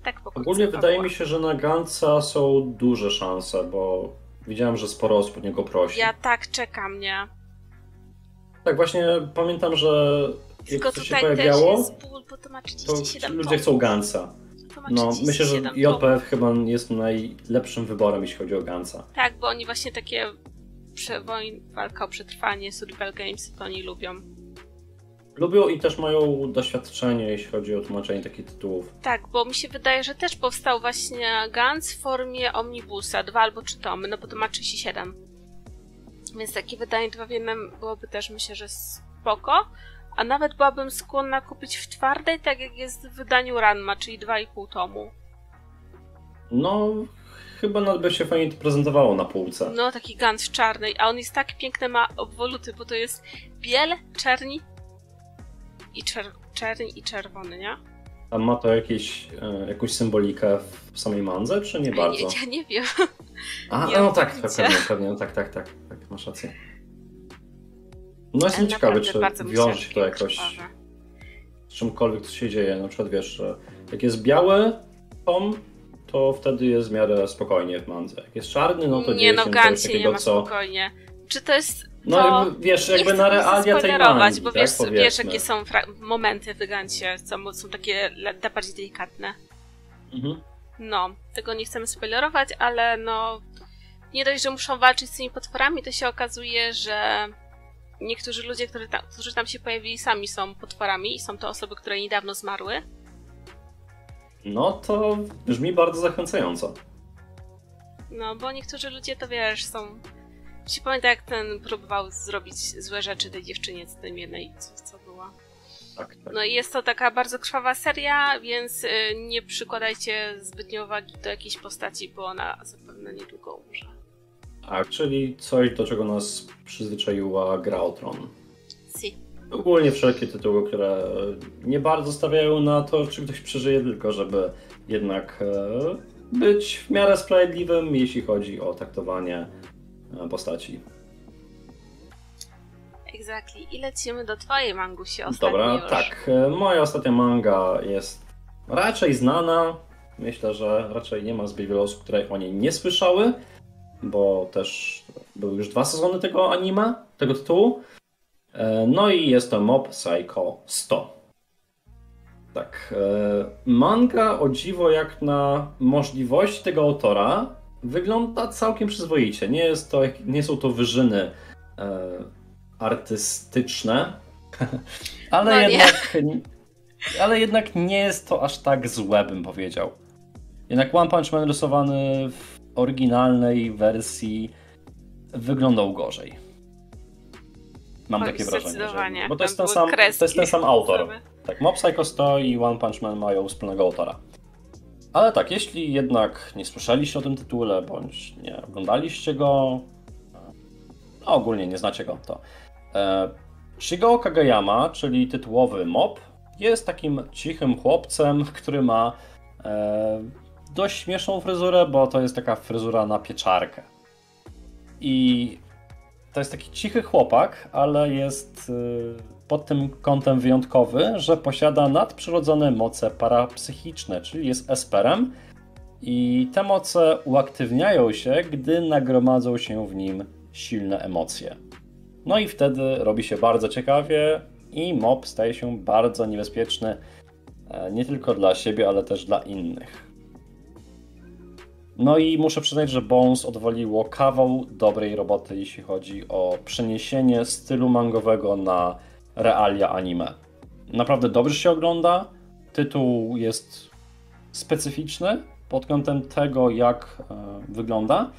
Tak po ogólnie fabuła. Wydaje mi się, że na Gantza są duże szanse, bo widziałem, że sporo osób niego prosi. Ja tak czekam, nie? Tak, właśnie pamiętam, że tylko jak to się pojawiało, ból, bo to ma 37 to ludzie chcą Gantza. No, myślę, że jpf chyba jest najlepszym wyborem, jeśli chodzi o Gantza. Tak, bo oni właśnie takie... walka o przetrwanie, survival games, to oni lubią. Lubią i też mają doświadczenie, jeśli chodzi o tłumaczenie takich tytułów. Tak, bo mi się wydaje, że też powstał właśnie Gantz w formie omnibusa, 2 albo 3 tomy, no bo to ma 37. Więc takie wydanie 2 w 1 byłoby też, myślę, że spoko. A nawet byłabym skłonna kupić w twardej, tak jak jest w wydaniu Ranma, czyli 2,5 tomu. No... Chyba nawet by się fajnie to prezentowało na półce. No, taki Gantz w czarnej, a on jest tak piękny, ma obwoluty, bo to jest biel, czerni i czerwony, nie? A ma to jakąś symbolikę w samej mandze, czy nie bardzo? Nie, ja nie wiem. A, nie no tak, pewnie, tak, masz rację. No jestem ciekawy, czy wiąże się to jakoś z czymkolwiek, co się dzieje. Na przykład wiesz, jak jest biały tom, to wtedy jest w miarę spokojnie w mandze. Jak jest czarny, no to dzieje się coś takiego, nie co... spokojnie. Czy to jest... No jakby, wiesz, jakby na realia tej mangi, bo tak, wiesz jakie są momenty w Gantzie, co są takie bardziej delikatne. Mhm. No, tego nie chcemy spoilerować, ale no... Nie dość, że muszą walczyć z tymi potworami, to się okazuje, że... Niektórzy ludzie, którzy tam się pojawili, sami są potworami i są to osoby, które niedawno zmarły. No to brzmi bardzo zachęcająco. No, bo niektórzy ludzie to wiesz, są... Się pamięta jak ten próbował zrobić złe rzeczy tej dziewczynie z tym jednej, co była. Tak, tak. No i jest to taka bardzo krwawa seria, więc nie przykładajcie zbytnio wagi do jakiejś postaci, bo ona zapewne niedługo umrze. Tak, czyli coś, do czego nas przyzwyczaiła Gra o Tron. Si. Ogólnie wszelkie tytuły, które nie bardzo stawiają na to, czy ktoś przeżyje, tylko żeby jednak być w miarę sprawiedliwym, jeśli chodzi o traktowanie postaci. Exactly. I lecimy do twojej mangusi ostatniej. Dobra, już. Tak. Moja ostatnia manga jest raczej znana. Myślę, że raczej nie ma zbyt wielu osób, które o niej nie słyszały, bo też były już 2 sezony tego anime, tego tytułu. No i jest to Mob Psycho 100. Tak. Manga, o dziwo jak na możliwości tego autora, wygląda całkiem przyzwoicie. Nie są to wyżyny artystyczne, ale, no jednak nie jest to aż tak złe, bym powiedział. Jednak One Punch Man rysowany w oryginalnej wersji wyglądał gorzej. Mam takie wrażenie, że... Bo to jest ten sam autor. Tak, Mob Psycho 100 i One Punch Man mają wspólnego autora. Ale tak, jeśli jednak nie słyszeliście o tym tytule, bądź nie oglądaliście go, no ogólnie nie znacie go, to Shigeo Kageyama, czyli tytułowy Mob, jest takim cichym chłopcem, który ma dość śmieszną fryzurę, bo to jest taka fryzura na pieczarkę. I to jest taki cichy chłopak, ale jest pod tym kątem wyjątkowy, że posiada nadprzyrodzone moce parapsychiczne, czyli jest esperem i te moce uaktywniają się, gdy nagromadzą się w nim silne emocje. No i wtedy robi się bardzo ciekawie i mob staje się bardzo niebezpieczny nie tylko dla siebie, ale też dla innych. No i muszę przyznać, że Bones odwaliło kawał dobrej roboty, jeśli chodzi o przeniesienie stylu mangowego na realia anime. Naprawdę dobrze się ogląda, tytuł jest specyficzny pod kątem tego, jak wygląda.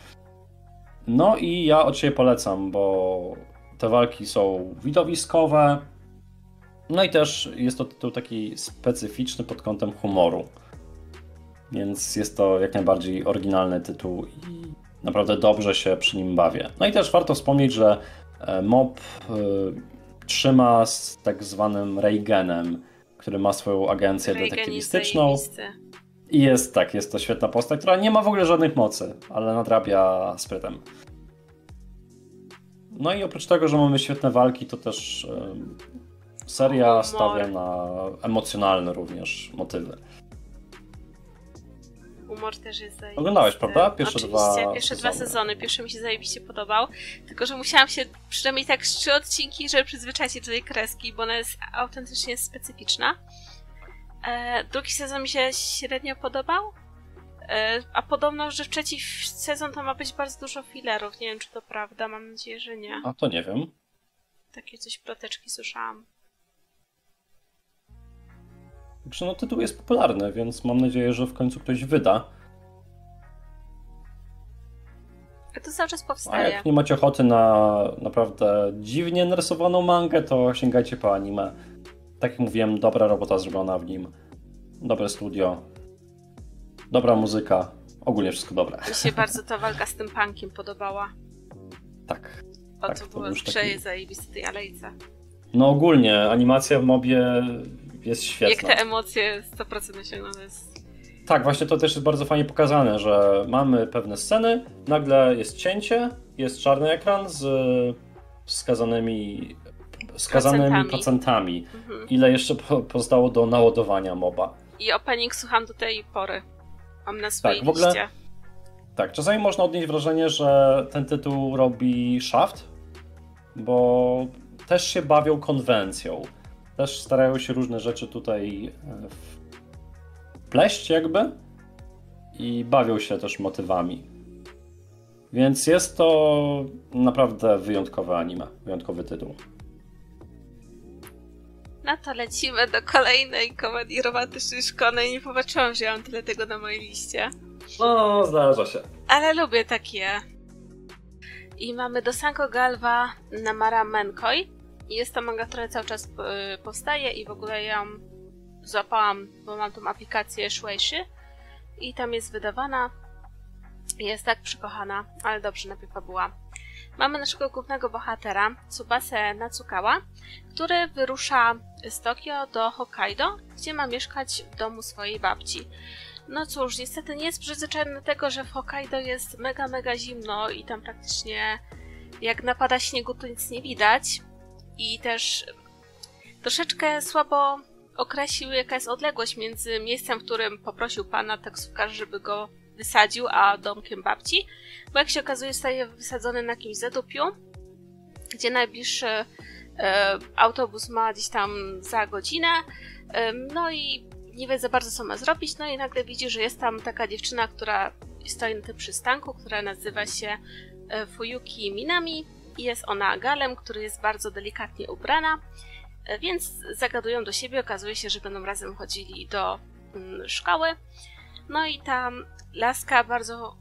No i ja od siebie polecam, bo te walki są widowiskowe, no i też jest to tytuł taki specyficzny pod kątem humoru. Więc jest to jak najbardziej oryginalny tytuł i naprawdę dobrze się przy nim bawię. No i też warto wspomnieć, że Mob trzyma z tak zwanym Reigenem, który ma swoją agencję detektywistyczną. I jest to świetna postać, która nie ma w ogóle żadnych mocy, ale nadrabia sprytem. No i oprócz tego, że mamy świetne walki, to też seria stawia na emocjonalne również motywy. Humor też jest zajebisty. Oglądałeś, prawda? Pierwsze dwa sezony. Pierwszy mi się zajebiście podobał. Tylko, że musiałam się przynajmniej tak 3 odcinki, żeby przyzwyczaić się do tej kreski, bo ona jest autentycznie specyficzna. Drugi sezon mi się średnio podobał. A podobno, że w trzeci sezon to ma być bardzo dużo fillerów. Nie wiem, czy to prawda. Mam nadzieję, że nie. A to nie wiem. Takie coś ploteczki słyszałam. Także no, tytuł jest popularny, więc mam nadzieję, że w końcu ktoś wyda. A to cały czas powstaje. A jak nie macie ochoty na naprawdę dziwnie narysowaną mangę, to sięgajcie po anime. Tak jak mówiłem, dobra robota zrobiona w nim. Dobre studio. Dobra muzyka. Ogólnie wszystko dobre. Mi się bardzo ta walka z tym punkiem podobała. Tak. O, tak, to było w grze zajebiste tej alejce. No ogólnie, animacja w mobie... jest świetne. Jak te emocje 100% osiągnięte jest. Tak, właśnie to też jest bardzo fajnie pokazane, że mamy pewne sceny, nagle jest cięcie, jest czarny ekran z skazanymi procentami. Ile jeszcze pozostało do naładowania moba. I opening słucham do tej pory. Mam na swojej liście. Tak, czasami można odnieść wrażenie, że ten tytuł robi Shaft, bo też się bawią konwencją. Też starają się różne rzeczy tutaj wpleść jakby i bawią się też motywami. Więc jest to naprawdę wyjątkowe anime, wyjątkowy tytuł. No to lecimy do kolejnej komedii romantycznej szkolnej. Nie popatrzyłam, że ja mam tyle tego na mojej liście. No, zdarza się. ale lubię takie. I mamy Dosanko Galva Namara Menkoi. Jest to manga, która cały czas powstaje i w ogóle ją złapałam, bo mam tą aplikację Shueisha i tam jest wydawana. Jest tak przykochana, ale dobrze napiewa była. Mamy naszego głównego bohatera, Tsubasę Natsukawa, który wyrusza z Tokio do Hokkaido, gdzie ma mieszkać w domu swojej babci. No cóż, niestety nie jest przyzwyczajony do tego, że w Hokkaido jest mega zimno i tam praktycznie jak napada śniegu to nic nie widać. I też troszeczkę słabo określił, jaka jest odległość między miejscem, w którym poprosił pana taksówkarza, żeby go wysadził, a domkiem babci, bo jak się okazuje, zostaje wysadzony na jakimś zadupiu, gdzie najbliższy autobus ma gdzieś tam za godzinę, no i nie wie za bardzo, co ma zrobić, no i nagle widzi, że jest tam taka dziewczyna, która stoi na tym przystanku, która nazywa się Fuyuki Minami i jest ona galem, który jest bardzo delikatnie ubrana, więc zagadują do siebie, okazuje się, że będą razem chodzili do szkoły. No i ta laska bardzo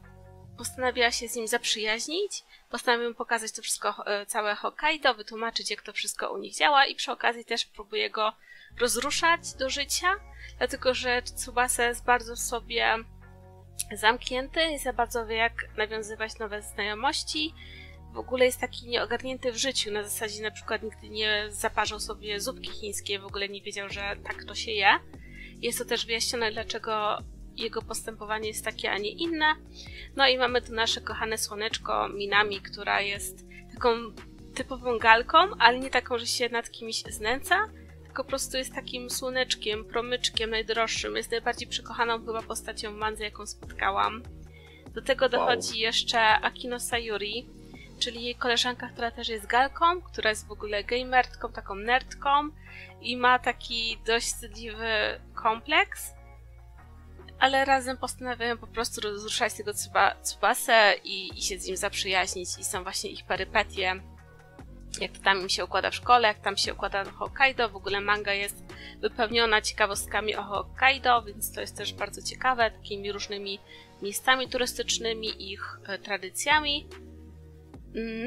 postanowiła się z nim zaprzyjaźnić, postanowiła pokazać to wszystko, całe Hokkaido, wytłumaczyć, jak to wszystko u nich działa i przy okazji też próbuje go rozruszać do życia, dlatego że Tsubasa jest bardzo w sobie zamknięty, nie za bardzo wie, jak nawiązywać nowe znajomości, w ogóle jest taki nieogarnięty w życiu, na zasadzie na przykład nigdy nie zaparzał sobie zupki chińskiej, w ogóle nie wiedział, że tak to się je. Jest to też wyjaśnione, dlaczego jego postępowanie jest takie, a nie inne. No i mamy tu nasze kochane słoneczko Minami, która jest taką typową galką, ale nie taką, że się nad kimś znęca, tylko po prostu jest takim słoneczkiem, promyczkiem najdroższym. Jest najbardziej przekochaną chyba postacią w mandze, jaką spotkałam. Do tego dochodzi jeszcze Akino Sayuri, czyli jej koleżanka, która też jest galką, która jest w ogóle gamertką, taką nerdką i ma taki dość wstydliwy kompleks, ale razem postanawiają po prostu rozruszać tego Tsubasę i się z nim zaprzyjaźnić i są właśnie ich perypetie, jak to tam im się układa w szkole, jak tam się układa w Hokkaido, w ogóle manga jest wypełniona ciekawostkami o Hokkaido, więc to jest też bardzo ciekawe, takimi różnymi miejscami turystycznymi, ich tradycjami.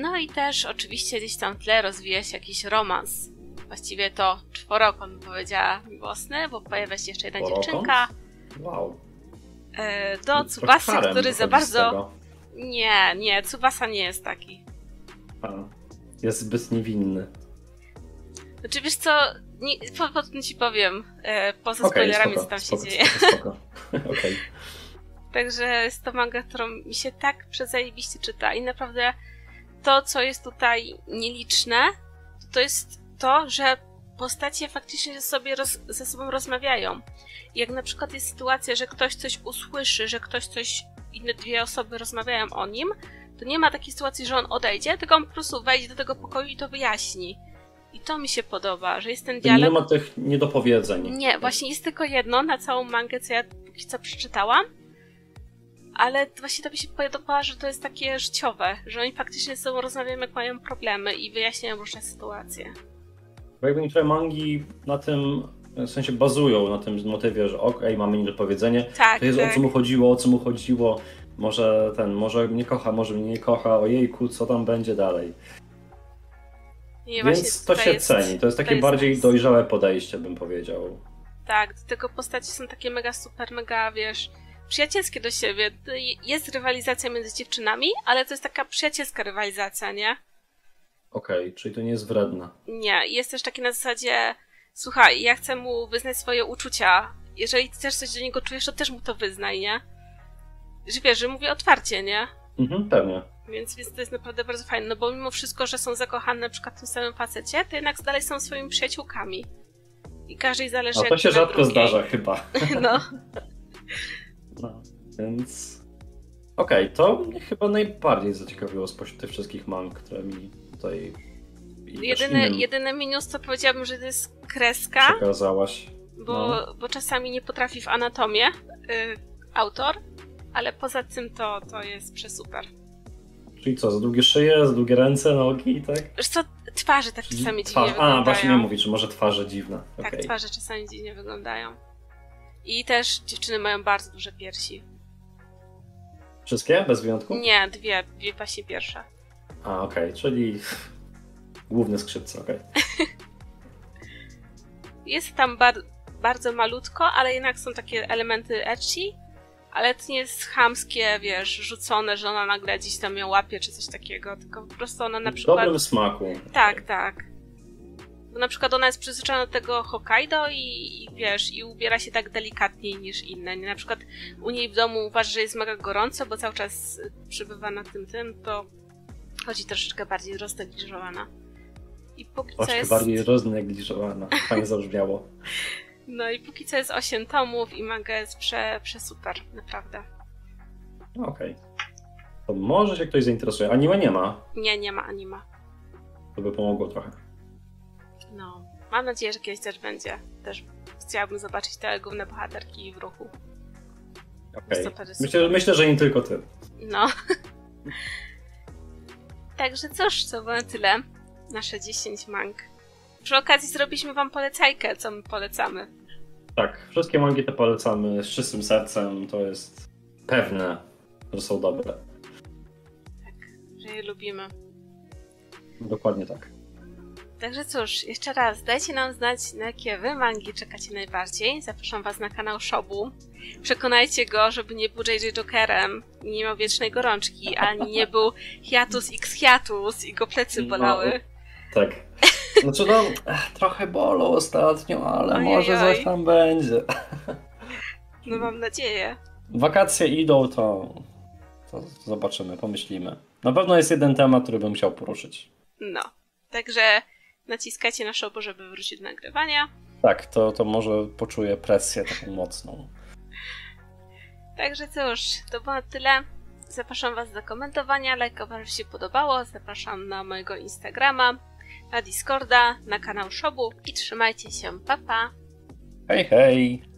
No i też oczywiście gdzieś tam w tle rozwija się jakiś romans, właściwie to czworokąt, powiedziała miłosny, bo pojawia się jeszcze jedna dziewczynka. Wow. Do Tsubasy, który za bardzo... Nie, Tsubasa nie jest taki. Jest zbyt niewinny. Znaczy wiesz co, potem ci powiem, poza spoilerami, co tam się dzieje. Okej. Także jest to manga, którą mi się tak przezajebiście czyta i naprawdę to, co jest tutaj nieliczne, to jest to, że postacie faktycznie ze sobą rozmawiają. Jak na przykład jest sytuacja, że ktoś coś usłyszy, że inne dwie osoby rozmawiają o nim, to nie ma takiej sytuacji, że on odejdzie, tylko on po prostu wejdzie do tego pokoju i to wyjaśni. I to mi się podoba, że jest ten dialog. Nie ma tych niedopowiedzeń. Nie, właśnie jest tylko jedno na całą mangę, co ja póki co przeczytałam, ale właśnie to mi się podoba, że to jest takie życiowe, że oni faktycznie ze sobą rozmawiają, jak mają problemy i wyjaśniają różne sytuacje. Bo jakby niektóre mangi na tym, w sensie bazują na tym motywie, że okej, mamy niedopowiedzenie, tak, to jest tak. o co mu chodziło, może mnie kocha, może mnie nie kocha, ojejku, co tam będzie dalej. Nie, więc to się ceni, to jest takie bardziej dojrzałe podejście, bym powiedział. Tak, do tego postaci są takie mega super, mega, wiesz, przyjacielskie do siebie. Jest rywalizacja między dziewczynami, ale to jest taka przyjacielska rywalizacja, nie? Okej, czyli to nie jest wredne. Nie, jest też takie na zasadzie, słuchaj, ja chcę mu wyznać swoje uczucia. Jeżeli ty też coś do niego czujesz, to też mu to wyznaj, nie? Że wiesz, że mówię otwarcie, nie? Mhm, pewnie. Więc to jest naprawdę bardzo fajne, no bo mimo wszystko, że są zakochane na przykład w tym samym facecie, to jednak dalej są swoimi przyjaciółkami. I każdej zależy jak na drugiej. To się rzadko zdarza chyba. No, więc... Okej, to mnie chyba najbardziej zaciekawiło spośród tych wszystkich mang, które mi tutaj... Jedyny minus to powiedziałabym, że to jest kreska. Przekazałaś. Bo czasami nie potrafi w anatomię autor, ale poza tym to jest przesuper. Czyli co, za długie szyje, za długie ręce, nogi, tak? Wiesz co, twarze tak czasami dziwnie wyglądają. A, właśnie miałem mówić, że może twarze dziwne. Okay. Tak, twarze czasami dziwnie wyglądają. I też dziewczyny mają bardzo duże piersi. Wszystkie? Bez wyjątku? Nie, dwie właśnie pierwsze. A, okej, czyli główny skrzypce, okej. Jest tam bardzo malutko, ale jednak są takie elementy ecchi, ale to nie jest chamskie, wiesz, rzucone, że ona nagle gdzieś tam ją łapie czy coś takiego, tylko po prostu ona na przykład... W dobrym smaku. Tak, tak. Bo na przykład ona jest przyzwyczajona do tego Hokkaido i wiesz, i ubiera się tak delikatniej niż inne. Na przykład u niej w domu uważa, że jest mega gorąco, bo cały czas przybywa na tym, to chodzi troszeczkę bardziej roznegliżowana. I póki co jest... bardziej roznegliżowana, fajnie zabrzmiało. No i póki co jest 8 tomów i manga jest przesuper, naprawdę. Okej. To może się ktoś zainteresuje. Anime nie ma? Nie, nie ma anime. To by pomogło trochę. No, mam nadzieję, że kiedyś też będzie. Też chciałabym zobaczyć te główne bohaterki w ruchu. Okej. Myślę, że nie tylko ty. No. Także cóż, to było na tyle. Nasze 10 mang. Przy okazji zrobiliśmy wam polecajkę, co my polecamy. Tak, wszystkie mangi te polecamy z czystym sercem. To jest pewne, że są dobre. Tak, że je lubimy. Dokładnie tak. Także cóż, jeszcze raz, dajcie nam znać, na jakie wy mangi czekacie najbardziej. Zapraszam was na kanał Szobu. Przekonajcie go, żeby nie był JJ Jokerem, nie miał wiecznej gorączki, ani nie był hiatus x hiatus i go plecy bolały. No, tak. Znaczy no, trochę bolą ostatnio, ale może coś tam będzie. No mam nadzieję. Wakacje idą, to zobaczymy, pomyślimy. Na pewno jest jeden temat, który bym chciał poruszyć. No, także... Naciskajcie na Szobu, żeby wrócić do nagrywania. Tak, to może poczuję presję taką mocną. Także cóż, to było tyle. Zapraszam was do komentowania, lajkowania, jeśli się podobało. Zapraszam na mojego Instagrama, na Discorda, na kanał Szobu i trzymajcie się, pa pa! Hej, hej!